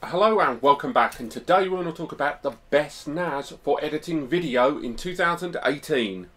Hello and welcome back, and today we're going to talk about the best NAS for editing video in 2018.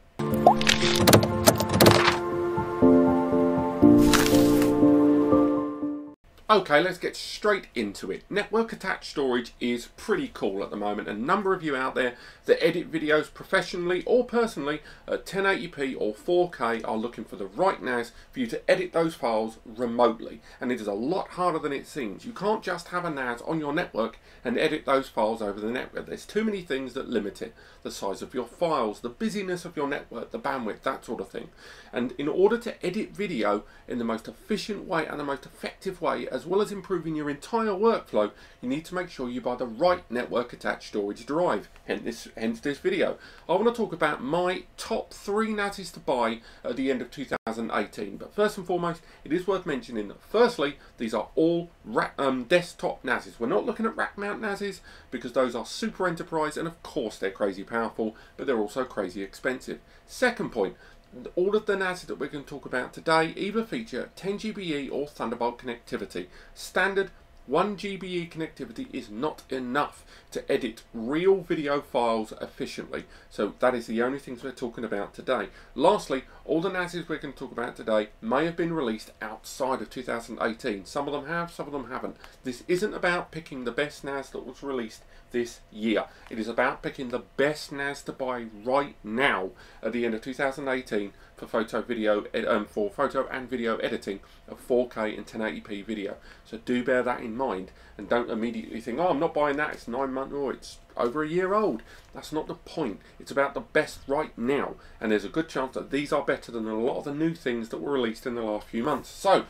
Okay, let's get straight into it. Network attached storage is pretty cool at the moment. A number of you out there that edit videos professionally or personally at 1080p or 4K are looking for the right NAS for you to edit those files remotely. And it is a lot harder than it seems. You can't just have a NAS on your network and edit those files over the network. There's too many things that limit it. The size of your files, the busyness of your network, the bandwidth, that sort of thing. And in order to edit video in the most efficient way and the most effective way, as well as improving your entire workflow, you need to make sure you buy the right network attached storage drive, hence this video. I want to talk about my top 3 NASes to buy at the end of 2018, but first and foremost, it is worth mentioning that firstly, these are all desktop NASes. We're not looking at rack mount NASes because those are super enterprise and of course they're crazy powerful, but they're also crazy expensive. Second point, all of the NASes that we're going to talk about today either feature 10 GBE or Thunderbolt connectivity. Standard 1 GBE connectivity is not enough to edit real video files efficiently. So that is the only things we're talking about today. Lastly, all the NASes we're going to talk about today may have been released outside of 2018. Some of them have, some of them haven't. This isn't about picking the best NAS that was released this year. It is about picking the best NAS to buy right now at the end of 2018 for photo and video editing of 4K and 1080p video. So do bear that in mind and don't immediately think, oh, I'm not buying that, it's 9 months or it's over a year old. That's not the point. It's about the best right now, and there's a good chance that these are better than a lot of the new things that were released in the last few months. So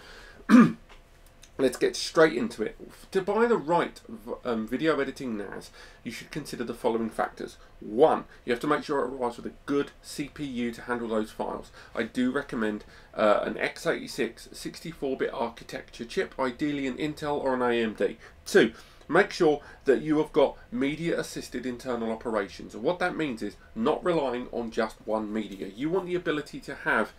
let's get straight into it. To buy the right video editing NAS, you should consider the following factors. One, you have to make sure it arrives with a good CPU to handle those files. I do recommend an x86 64-bit architecture chip, ideally an Intel or an AMD. Two, make sure that you have got media-assisted internal operations. And what that means is not relying on just one media. You want the ability to have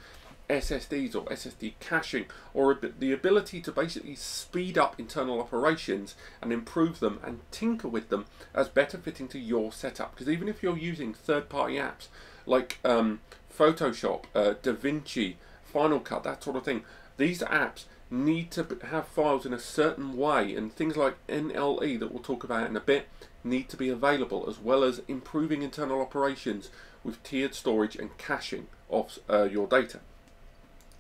SSDs or SSD caching, or the ability to basically speed up internal operations and improve them and tinker with them as better fitting to your setup. Because even if you're using third-party apps like Photoshop, DaVinci, Final Cut, that sort of thing, these apps need to have files in a certain way, and things like NLE that we'll talk about in a bit need to be available, as well as improving internal operations with tiered storage and caching of your data.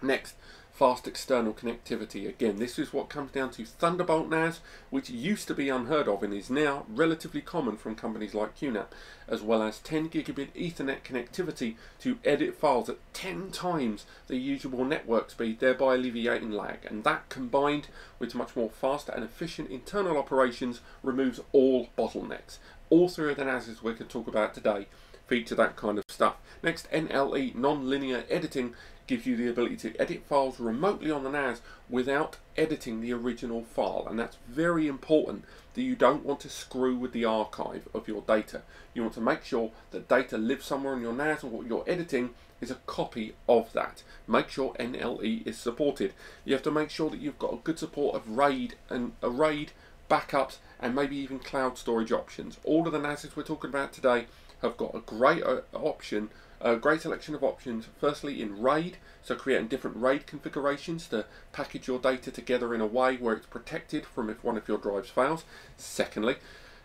Next, fast external connectivity. Again, this is what comes down to Thunderbolt NAS, which used to be unheard of and is now relatively common from companies like QNAP, as well as 10 gigabit Ethernet connectivity to edit files at 10 times the usual network speed, thereby alleviating lag. And that, combined with much more faster and efficient internal operations, removes all bottlenecks. All three of the NASes we can talk about today feature that kind of stuff. Next, NLE, non-linear editing, gives you the ability to edit files remotely on the NAS without editing the original file, and that's very important, that you don't want to screw with the archive of your data. You want to make sure that data lives somewhere on your NAS, and what you're editing is a copy of that. Make sure NLE is supported. You have to make sure that you've got a good support of RAID and RAID backups, and maybe even cloud storage options. All of the NASes we're talking about today have got a great option, a great selection of options, firstly in RAID, so creating different RAID configurations to package your data together in a way where it's protected from if one of your drives fails. Secondly,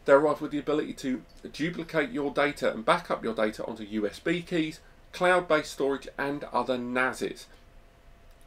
they arrive with the ability to duplicate your data and back up your data onto USB keys, cloud-based storage and other NASes.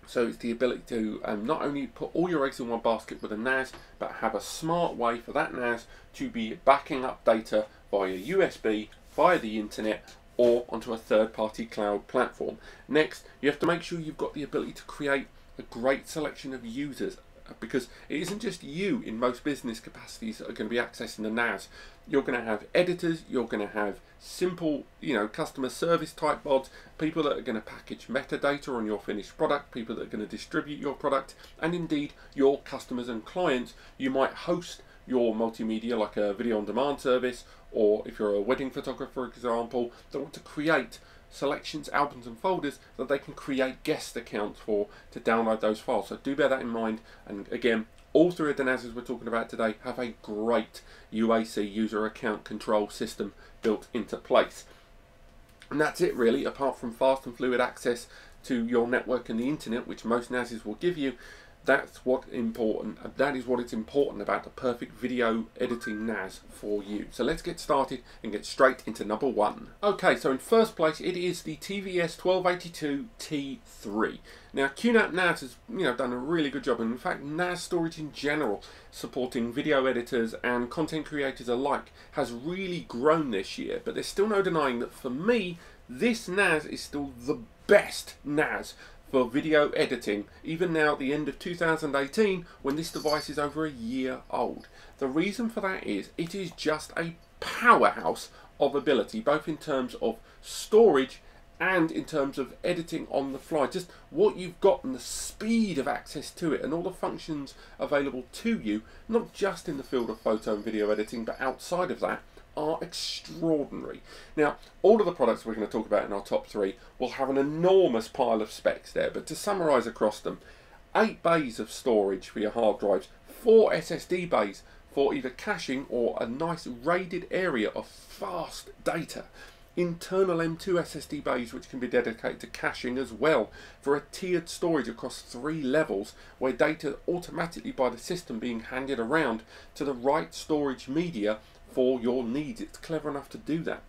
So it's the ability to not only put all your eggs in one basket with a NAS, but have a smart way for that NAS to be backing up data via USB, via the internet, or onto a third-party cloud platform. Next, you have to make sure you've got the ability to create a great selection of users, because it isn't just you in most business capacities that are going to be accessing the NAS. You're going to have editors, you're going to have simple, you know, customer service type bots, people that are going to package metadata on your finished product, people that are going to distribute your product, and indeed your customers and clients. You might host your multimedia, like a video on demand service, or if you're a wedding photographer, for example, they want to create selections, albums and folders that they can create guest accounts for to download those files. So do bear that in mind, and again, All three of the NASs we're talking about today have a great UAC, user account control system, built into place. And that's it really, apart from fast and fluid access to your network and the internet, which most NASs will give you. That's what's important, and that is what it's important about the perfect video editing NAS for you. So let's get started and get straight into number one. Okay, so in first place, it is the TVS-1282T3. Now, QNAP NAS has done a really good job, and in fact, NAS storage in general, supporting video editors and content creators alike, has really grown this year. But there's still no denying that for me, this NAS is still the best NAS for video editing, even now at the end of 2018, when this device is over a year old. The reason for that is it is just a powerhouse of ability, both in terms of storage and in terms of editing on the fly. Just what you've got and the speed of access to it and all the functions available to you, not just in the field of photo and video editing, but outside of that, are extraordinary. Now, all of the products we're going to talk about in our top three will have an enormous pile of specs there, but to summarize across them, 8 bays of storage for your hard drives, 4 SSD bays for either caching or a nice raided area of fast data, internal M2 SSD bays which can be dedicated to caching as well, for a tiered storage across 3 levels where data automatically by the system being handed around to the right storage media for your needs. It's clever enough to do that.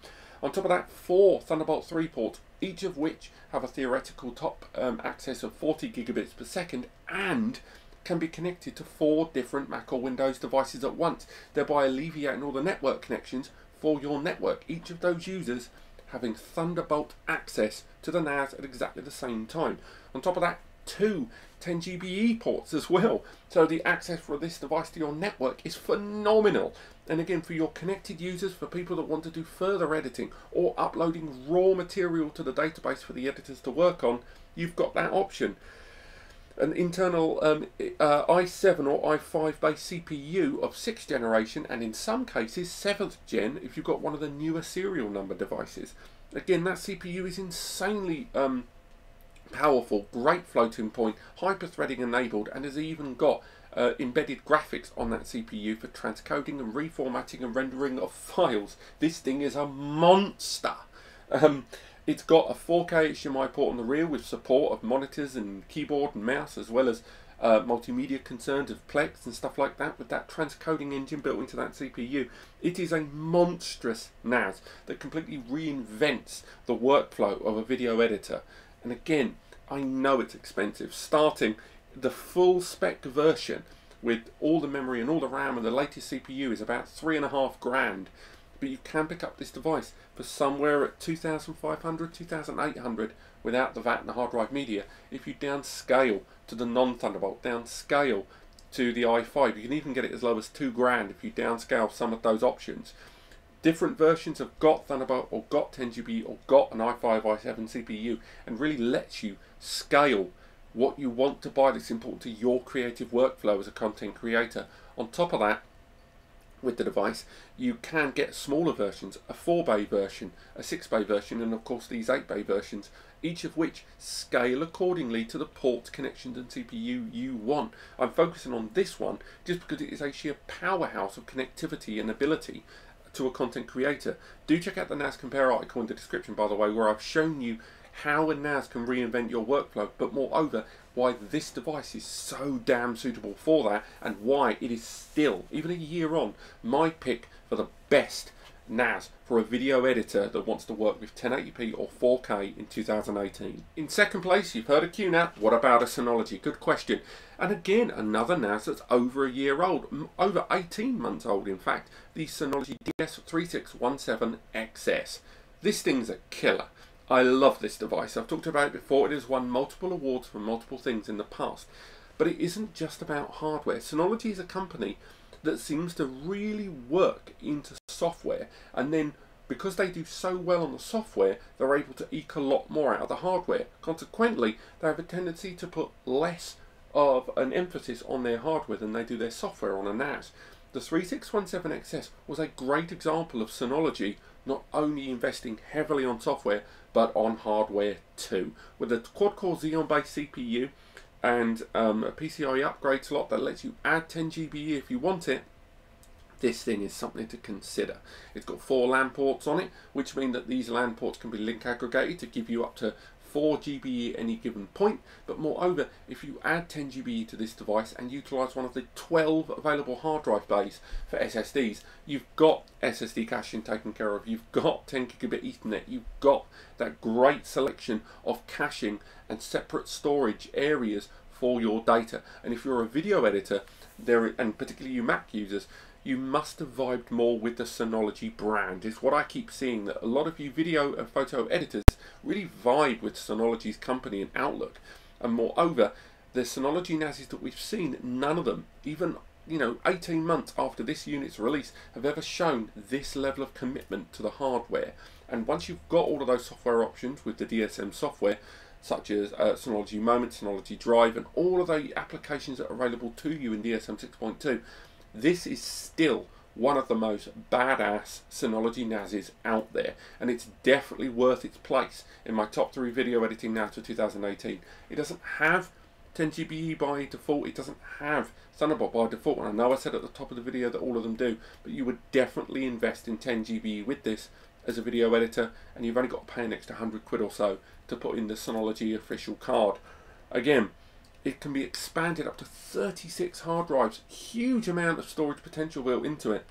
On top of that, 4 Thunderbolt 3 ports, each of which have a theoretical top access of 40 gigabits per second and can be connected to 4 different Mac or Windows devices at once, thereby alleviating all the network connections for your network. Each of those users having Thunderbolt access to the NAS at exactly the same time. On top of that, 2 10GBE ports as well, so the access for this device to your network is phenomenal. And again, for your connected users, for people that want to do further editing or uploading raw material to the database for the editors to work on, you've got that option. An internal i7 or i5 based CPU of 6th generation and in some cases 7th gen if you've got one of the newer serial number devices. Again, that CPU is insanely powerful, great floating point, hyper-threading enabled, and has even got embedded graphics on that CPU for transcoding and reformatting and rendering of files. This thing is a monster. It's got a 4K HDMI port on the rear with support of monitors and keyboard and mouse, as well as multimedia concerns of Plex and stuff like that, with that transcoding engine built into that CPU. It is a monstrous NAS that completely reinvents the workflow of a video editor. And again, I know it's expensive. Starting the full spec version with all the memory and all the RAM and the latest CPU is about $3,500, but you can pick up this device for somewhere at $2,500, $2,800 without the VAT and the hard drive media. If you downscale to the non-Thunderbolt, downscale to the i5, you can even get it as low as $2,000 if you downscale some of those options. Different versions have got Thunderbolt or got 10GB or got an i5, i7 CPU, and really lets you scale what you want to buy that's important to your creative workflow as a content creator. On top of that, with the device, you can get smaller versions, a 4-bay version, a 6-bay version, and of course these 8-bay versions, each of which scale accordingly to the port connections and CPU you want. I'm focusing on this one just because it is a sheer powerhouse of connectivity and ability to a content creator. Do check out the NAS Compare article in the description, by the way, where I've shown you how a NAS can reinvent your workflow, but moreover, why this device is so damn suitable for that, and why it is still, even a year on, my pick for the best NAS for a video editor that wants to work with 1080p or 4K in 2018. In second place, you've heard of QNAP. What about a Synology? Good question. And again, another NAS that's over a year old, over 18 months old in fact, the Synology DS3617XS. This thing's a killer. I love this device. I've talked about it before. It has won multiple awards for multiple things in the past. But it isn't just about hardware. Synology is a company that seems to really work into software, and then because they do so well on the software, they're able to eke a lot more out of the hardware. Consequently, they have a tendency to put less of an emphasis on their hardware than they do their software on a NAS. The 3617XS was a great example of Synology not only investing heavily on software, but on hardware too. With a quad-core Xeon-based CPU, and a PCIe upgrade slot that lets you add 10 GBE if you want it, this thing is something to consider. It's got 4 LAN ports on it, which mean that these LAN ports can be link aggregated to give you up to 4 GBE at any given point, but moreover, if you add 10 GBE to this device and utilise one of the 12 available hard drive bays for SSDs, you've got SSD caching taken care of, you've got 10 gigabit Ethernet, you've got that great selection of caching and separate storage areas for your data. And if you're a video editor, and particularly you Mac users, you must have vibed more with the Synology brand. It's what I keep seeing, that a lot of you video and photo editors really vibe with Synology's company and outlook. And moreover, the Synology NASes that we've seen, none of them, even 18 months after this unit's release, have ever shown this level of commitment to the hardware. And once you've got all of those software options with the DSM software, such as Synology Moment, Synology Drive, and all of the applications that are available to you in DSM 6.2, this is still one of the most badass Synology NASes out there, and it's definitely worth its place in my top 3 video editing NAS for 2018. It doesn't have 10 GBE by default, it doesn't have Thunderbolt by default, and I know I said at the top of the video that all of them do, but you would definitely invest in 10 GBE with this as a video editor, and you've only got to pay an extra 100 quid or so to put in the Synology official card. Again, it can be expanded up to 36 hard drives, huge amount of storage potential built into it,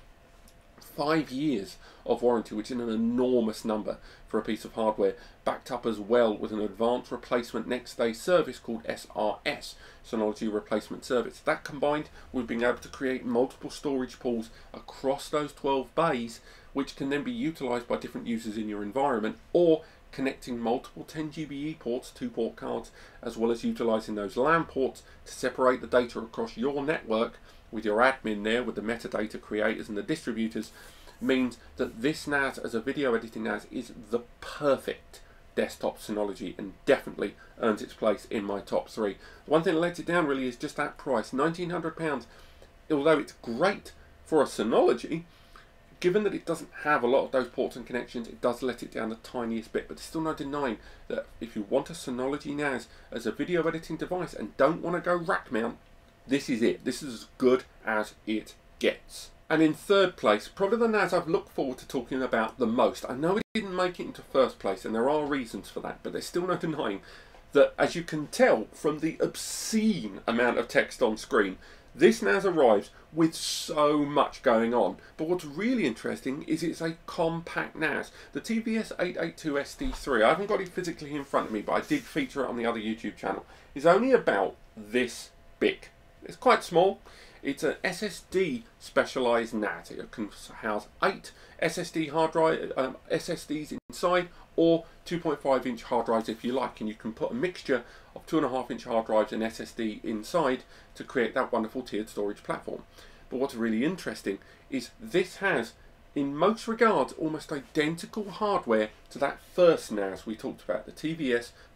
5 years of warranty, which is an enormous number for a piece of hardware, backed up as well with an advanced replacement next day service called SRS, Synology Replacement Service. That combined with being able to create multiple storage pools across those 12 bays, which can then be utilised by different users in your environment, or connecting multiple 10 GBE ports to port cards, as well as utilising those LAN ports to separate the data across your network with your admin there, with the metadata creators and the distributors, means that this NAS as a video editing NAS is the perfect desktop Synology and definitely earns its place in my top 3. One thing that lets it down really is just that price, £1,900, although it's great for a Synology. Given that it doesn't have a lot of those ports and connections, it does let it down the tiniest bit, but there's still no denying that if you want a Synology NAS as a video editing device and don't want to go rack mount, this is it. This is as good as it gets. And in third place, probably the NAS I've looked forward to talking about the most. I know it didn't make it into first place, and there are reasons for that, but there's still no denying that, as you can tell from the obscene amount of text on screen, this NAS arrives with so much going on. But what's really interesting is it's a compact NAS. The TVS-882ST3, I haven't got it physically in front of me, but I did feature it on the other YouTube channel, is only about this big. It's quite small. It's an SSD specialised NAS. It can house 8 SSD hard drive, SSDs inside, or 2.5 inch hard drives if you like, and you can put a mixture of 2.5 inch hard drives and SSD inside to create that wonderful tiered storage platform. But what's really interesting is this has, in most regards, almost identical hardware to that first NAS we talked about, the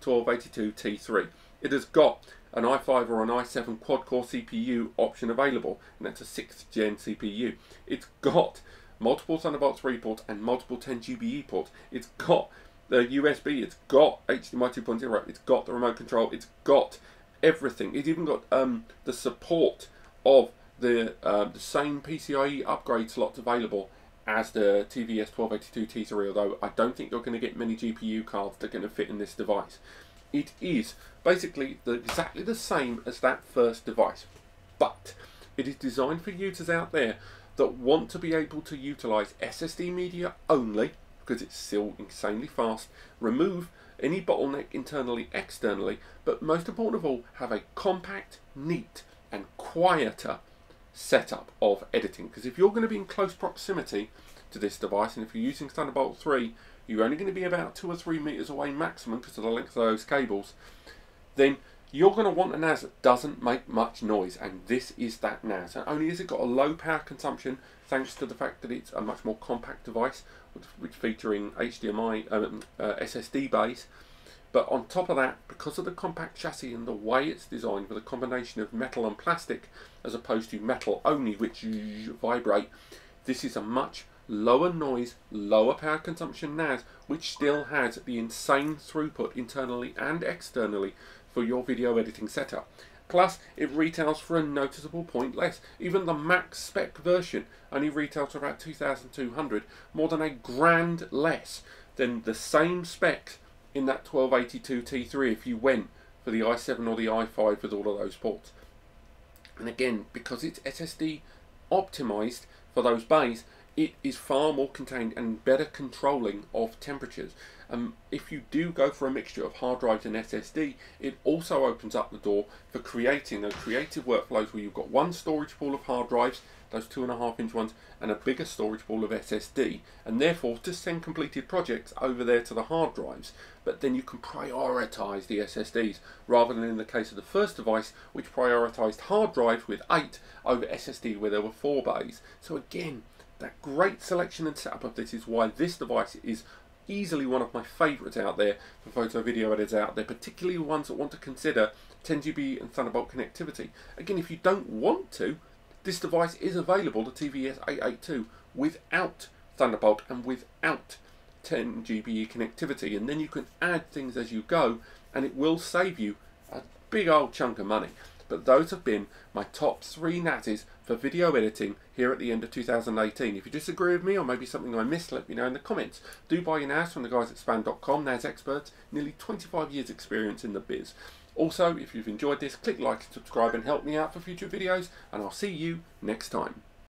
TVS-1282T3. It has got an i5 or an i7 quad-core CPU option available, and that's a 6th gen CPU. It's got multiple Thunderbolt 3 ports and multiple 10 GBE ports. It's got the USB, it's got HDMI 2.0, it's got the remote control, it's got everything. It's even got the support of the same PCIe upgrade slots available as the TVS-1282T3, although I don't think you're going to get many GPU cards that are going to fit in this device. It is basically exactly the same as that first device, but it is designed for users out there that want to be able to utilise SSD media only, because it's still insanely fast, remove any bottleneck internally, externally, but most important of all, have a compact, neat and quieter setup of editing. Because if you're going to be in close proximity to this device, and if you're using Thunderbolt 3, you're only going to be about 2 or 3 meters away maximum because of the length of those cables, then you're going to want a NAS that doesn't make much noise, and this is that NAS. Not only has it got a low power consumption thanks to the fact that it's a much more compact device, which featuring HDMI SSD bays, but on top of that, because of the compact chassis and the way it's designed with a combination of metal and plastic as opposed to metal only, which vibrate, this is a much lower noise, lower power consumption NAS, which still has the insane throughput internally and externally for your video editing setup. Plus, it retails for a noticeable point less. Even the max spec version only retails for about $2,200, more than $1,000 less than the same specs in that 1282T3 if you went for the i7 or the i5 with all of those ports. And again, because it's SSD optimized for those bays, it is far more contained and better controlling of temperatures. If you do go for a mixture of hard drives and SSD, it also opens up the door for creating those creative workflows where you've got one storage pool of hard drives, those 2.5-inch ones, and a bigger storage pool of SSD, and therefore to send completed projects over there to the hard drives. But then you can prioritize the SSDs rather than in the case of the first device, which prioritized hard drives with 8 over SSD where there were 4 bays. So again, that great selection and setup of this is why this device is easily one of my favourites out there for photo video editors out there, particularly ones that want to consider 10GB and Thunderbolt connectivity. Again, if you don't want to, this device is available, the TVS-882, without Thunderbolt and without 10GB connectivity, and then you can add things as you go, and it will save you a big old chunk of money. But those have been my top 3 natties for video editing here at the end of 2018. If you disagree with me or maybe something I missed, let me know in the comments. Do buy your NAS from the guys at Span.com, NAS experts, nearly 25 years experience in the biz. Also, if you've enjoyed this, click like and subscribe and help me out for future videos, and I'll see you next time.